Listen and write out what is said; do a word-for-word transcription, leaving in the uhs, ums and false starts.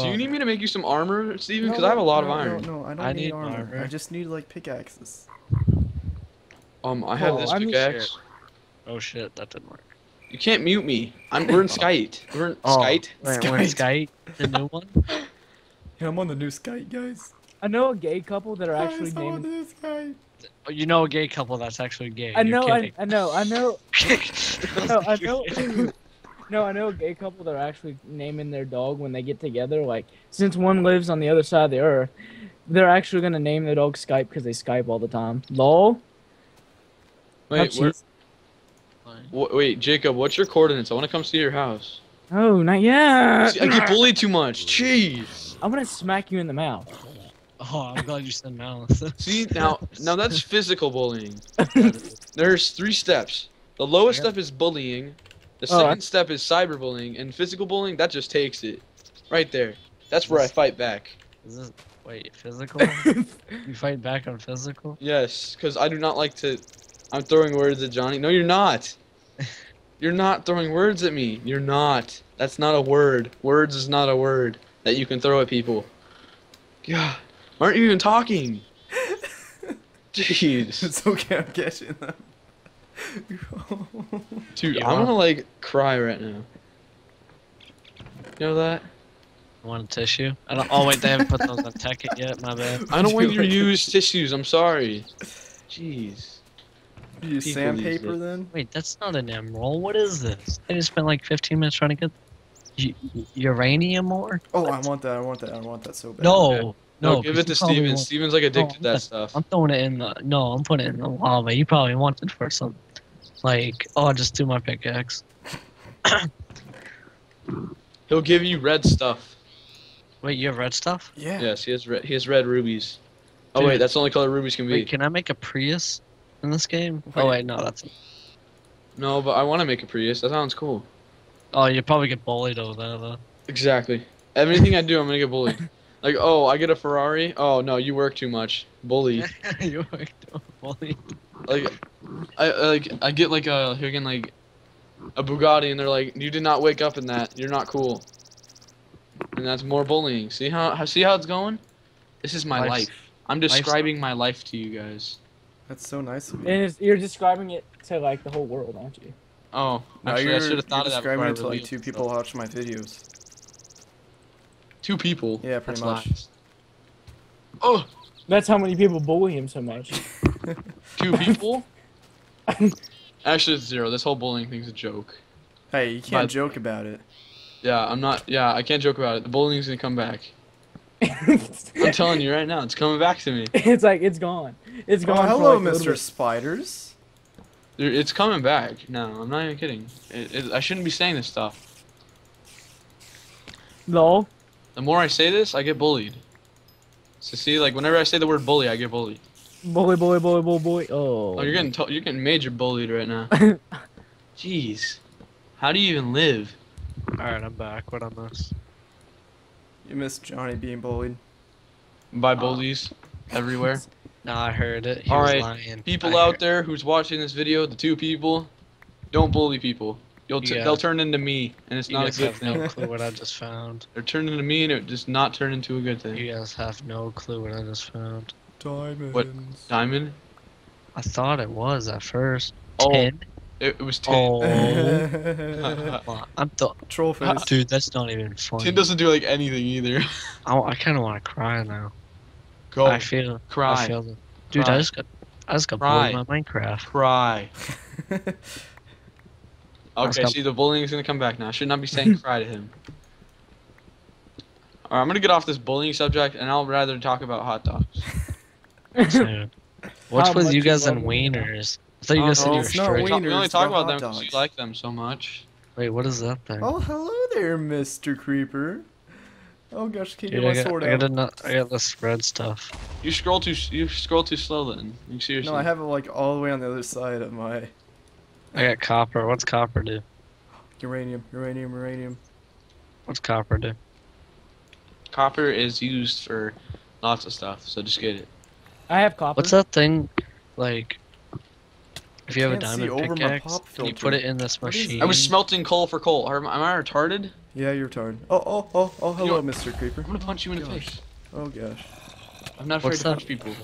Here, do you need me to make you some armor, Steven? Because no, I have a lot no, of iron. No, no, I don't I need, need armor. armor. I just need like pickaxes. Um, I have oh, this pickaxe. Oh shit, that didn't work. You can't mute me. I'm we're in Skype. We're in oh, Skype. Wait, Skype. We're in Skype. The new one. Yeah, I'm on the new Skype, guys. I know a gay couple that are guys, actually I'm named. On this guy. You know a gay couple that's actually gay. I know. I, I know. I know. no, I know. No, I know a gay couple that are actually naming their dog when they get together. Like, since one lives on the other side of the earth, they're actually gonna name their dog Skype because they Skype all the time. Lol. Wait, where, wait, Jacob, what's your coordinates? I want to come see your house. Oh, not yet. See, I get bullied too much. Jeez. I'm gonna smack you in the mouth. Oh, I'm glad you said mouth. See now, now that's physical bullying. There's three steps. The lowest yeah. step is bullying. The oh, second I... step is cyberbullying, and physical bullying, that just takes it. Right there. That's where this... I fight back. Is this... Wait, physical? You fight back on physical? Yes, because I do not like to... I'm throwing words at Johnny. No, you're not. You're not throwing words at me. You're not. That's not a word. Words is not a word that you can throw at people. God. Why aren't you even talking? Jeez. It's okay, I'm catching them. Dude, yeah. I'm gonna like cry right now. You know that? I want a tissue. I don't. Oh wait, they haven't put those on Tekkit yet. My bad. I don't want you to use tissues. I'm sorry. Jeez. You use sandpaper then? Wait, that's not an emerald. What is this? I just spent like fifteen minutes trying to get uranium ore. Oh, what? I want that. I want that. I want that so bad. No. Okay. No, no, give it to Steven. Want... Steven's like addicted no, to that stuff. I'm throwing it in the... No, I'm putting it in the lava. You probably want it for some... Like, oh, just do my pickaxe. He'll give you red stuff. Wait, you have red stuff? Yeah. Yes, he has red, he has red rubies. Oh, dude, wait, that's the only color rubies can be. Wait, can I make a Prius in this game? Wait. Oh, wait, no, that's... No, but I want to make a Prius. That sounds cool. Oh, you probably get bullied over there, though. Exactly. Everything I do, I'm going to get bullied. Like, oh, I get a Ferrari? Oh, no, you work too much. Bully. You work too much. Bully. Like, I, like, I get, like, a, here again, like, a Bugatti, and they're like, you did not wake up in that. You're not cool. And that's more bullying. See how, see how it's going? This is my Life's, life. I'm describing my life to you guys. That's so nice of you. And it's, you're describing it to, like, the whole world, aren't you? Oh. No, actually, you're, I should have thought of that before I revealed it to, like, two people watch my videos. Two people. Yeah, pretty much. Nice. Oh, that's how many people bully him so much. Two people? Actually, it's zero. This whole bullying thing's a joke. Hey, you can't but, joke about it. Yeah, I'm not. Yeah, I can't joke about it. The bullying's gonna come back. I'm telling you right now, it's coming back to me. It's like it's gone. It's gone. Oh, hello, like Mister Spiders. Dude, it's coming back. No, I'm not even kidding. It, it, I shouldn't be saying this stuff. No. The more I say this, I get bullied. So see, like whenever I say the word bully, I get bullied. Bully, bully, bully, bully, bully. Oh. Oh, you're getting to you're getting major bullied right now. Jeez, how do you even live? All right, I'm back. What I miss? You miss Johnny being bullied by bullies uh, everywhere. No, I heard it. He All was right, lying. people I out there who's watching this video, the two people, don't bully people. You'll t yeah. They'll turn into me, and it's you not guys a good have thing. No clue what I just found. They're turning into me, and it does not turn into a good thing. You guys have no clue what I just found. Diamonds. What diamond? I thought it was at first. Oh, ten. It, it was ten. Oh, I'm th troll face. Dude, that's not even funny. Ten doesn't do like anything either. I, I kind of want to cry now. Go. I feel cry. I feel the, dude, cry. I just got I just got bullied in my Minecraft. Cry. Okay, see, the bullying is going to come back now. I should not be saying cry to him. Alright, I'm going to get off this bullying subject, and I'll rather talk about hot dogs. What's with you guys and wieners? I thought you guys said you were straight. We only talk about them because you like them so much. Wait, what is that thing? Oh, hello there, Mister Creeper. Oh gosh, can you get my sword out? I got this red stuff. You scroll too, you scroll too slow, then. You seriously. No, I have it like all the way on the other side of my... I got copper. What's copper do? Uranium, uranium, uranium. What's copper do? Copper is used for lots of stuff, so just get it. I have copper. What's that thing, like, If you have a diamond pickaxe, can you put it in this machine? I was smelting coal for coal. Am I retarded? Yeah, you're retarded. Oh, oh, oh, oh, hello, you know, Mister Creeper. I'm gonna punch you in the face. Oh, gosh. I'm not afraid What's to that? punch people.